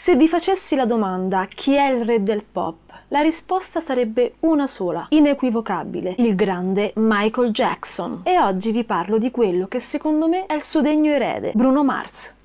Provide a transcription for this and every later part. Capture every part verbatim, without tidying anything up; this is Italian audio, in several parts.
Se vi facessi la domanda chi è il re del pop, la risposta sarebbe una sola, inequivocabile, il grande Michael Jackson. E oggi vi parlo di quello che secondo me è il suo degno erede, Bruno Mars.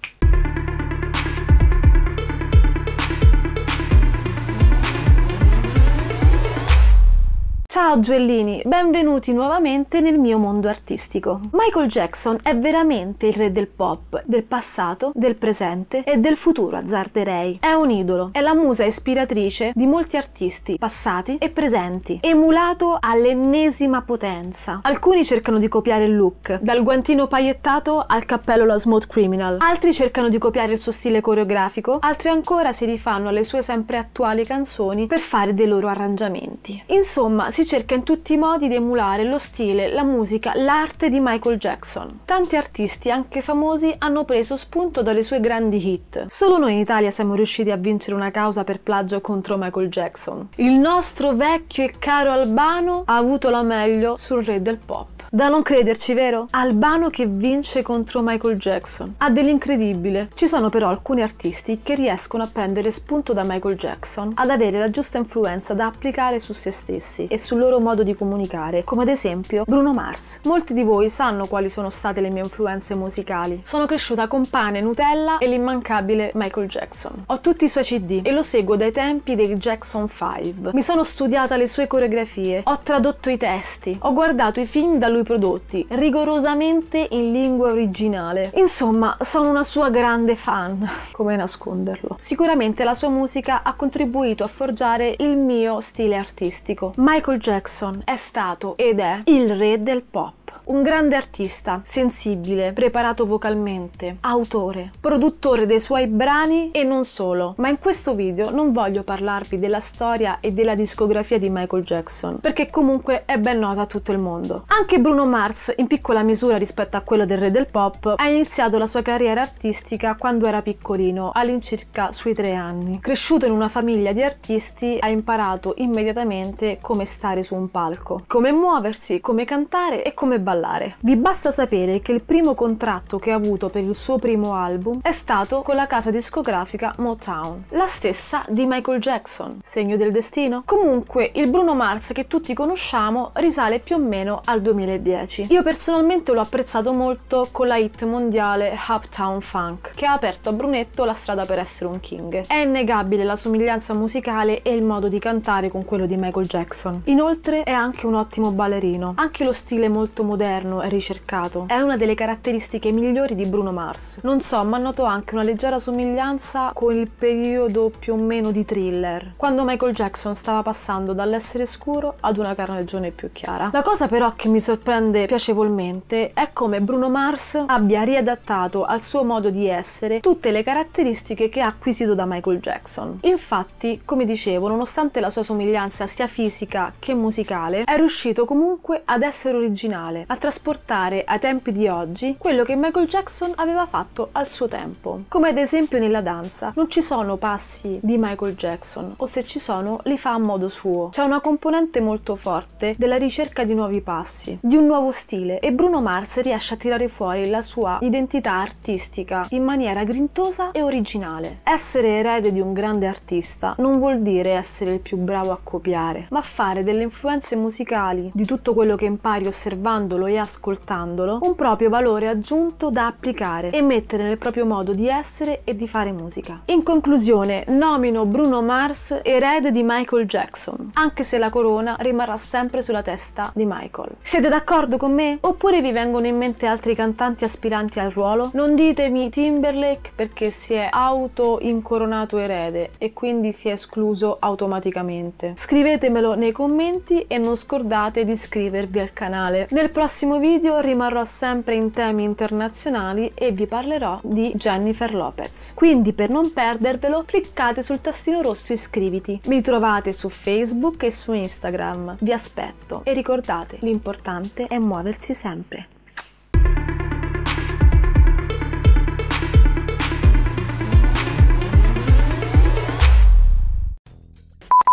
Ciao Giuellini, benvenuti nuovamente nel mio mondo artistico. Michael Jackson è veramente il re del pop, del passato, del presente e del futuro, azzarderei. È un idolo, è la musa ispiratrice di molti artisti passati e presenti, emulato all'ennesima potenza. Alcuni cercano di copiare il look, dal guantino paillettato al cappello alla Smooth Criminal, altri cercano di copiare il suo stile coreografico, altri ancora si rifanno alle sue sempre attuali canzoni per fare dei loro arrangiamenti. Insomma, si cerca in tutti i modi di emulare lo stile, la musica, l'arte di Michael Jackson. Tanti artisti, anche famosi, hanno preso spunto dalle sue grandi hit. Solo noi in Italia siamo riusciti a vincere una causa per plagio contro Michael Jackson. Il nostro vecchio e caro Albano ha avuto la meglio sul re del pop. Da non crederci, vero? Albano che vince contro Michael Jackson. Ha dell'incredibile. Ci sono però alcuni artisti che riescono a prendere spunto da Michael Jackson, ad avere la giusta influenza da applicare su se stessi e sul loro modo di comunicare, come ad esempio Bruno Mars. Molti di voi sanno quali sono state le mie influenze musicali. Sono cresciuta con pane, Nutella e l'immancabile Michael Jackson. Ho tutti i suoi C D e lo seguo dai tempi dei Jackson cinque. Mi sono studiata le sue coreografie, ho tradotto i testi, ho guardato i film da lui prodotti rigorosamente in lingua originale. Insomma, sono una sua grande fan. Come nasconderlo? Sicuramente la sua musica ha contribuito a forgiare il mio stile artistico. Michael Jackson è stato ed è il re del pop. Un grande artista, sensibile, preparato vocalmente, autore, produttore dei suoi brani e non solo. Ma in questo video non voglio parlarvi della storia e della discografia di Michael Jackson, perché comunque è ben nota a tutto il mondo. Anche Bruno Mars, in piccola misura rispetto a quello del re del pop, ha iniziato la sua carriera artistica quando era piccolino, all'incirca sui tre anni. Cresciuto in una famiglia di artisti, ha imparato immediatamente come stare su un palco, come muoversi, come cantare e come ballare. Vi basta sapere che il primo contratto che ha avuto per il suo primo album è stato con la casa discografica Motown, la stessa di Michael Jackson. Segno del destino? Comunque, il Bruno Mars che tutti conosciamo risale più o meno al duemiladieci. Io personalmente l'ho apprezzato molto con la hit mondiale Uptown Funk, che ha aperto a Brunetto la strada per essere un king. È innegabile la somiglianza musicale e il modo di cantare con quello di Michael Jackson. Inoltre è anche un ottimo ballerino, anche lo stile molto moderno e ricercato è una delle caratteristiche migliori di Bruno Mars. Non so, ma noto anche una leggera somiglianza con il periodo più o meno di Thriller, quando Michael Jackson stava passando dall'essere scuro ad una carnagione più chiara. La cosa però che mi sorprende piacevolmente è come Bruno Mars abbia riadattato al suo modo di essere tutte le caratteristiche che ha acquisito da Michael Jackson. Infatti, come dicevo, nonostante la sua somiglianza sia fisica che musicale, è riuscito comunque ad essere originale, a trasportare ai tempi di oggi quello che Michael Jackson aveva fatto al suo tempo. Come ad esempio nella danza, non ci sono passi di Michael Jackson, o se ci sono li fa a modo suo. C'è una componente molto forte della ricerca di nuovi passi, di un nuovo stile, e Bruno Mars riesce a tirare fuori la sua identità artistica in maniera grintosa e originale. Essere erede di un grande artista non vuol dire essere il più bravo a copiare, ma fare delle influenze musicali, di tutto quello che impari osservandolo e ascoltandolo, un proprio valore aggiunto da applicare e mettere nel proprio modo di essere e di fare musica. In conclusione, nomino Bruno Mars erede di Michael Jackson, anche se la corona rimarrà sempre sulla testa di Michael. Siete d'accordo con me? Oppure vi vengono in mente altri cantanti aspiranti al ruolo? Non ditemi Timberlake, perché si è auto-incoronato erede e quindi si è escluso automaticamente. Scrivetemelo nei commenti e non scordate di iscrivervi al canale. Nel prossimo Nel prossimo video rimarrò sempre in temi internazionali e vi parlerò di Jennifer Lopez. Quindi per non perdervelo cliccate sul tastino rosso iscriviti. Mi trovate su Facebook e su Instagram. Vi aspetto e ricordate, l'importante è muoversi sempre.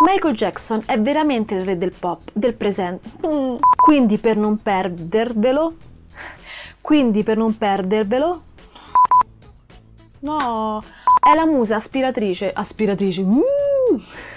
Michael Jackson è veramente il re del pop, del presente. Mm. Quindi per non perdervelo... Quindi per non perdervelo... No... è la musa aspiratrice, aspiratrice, uh!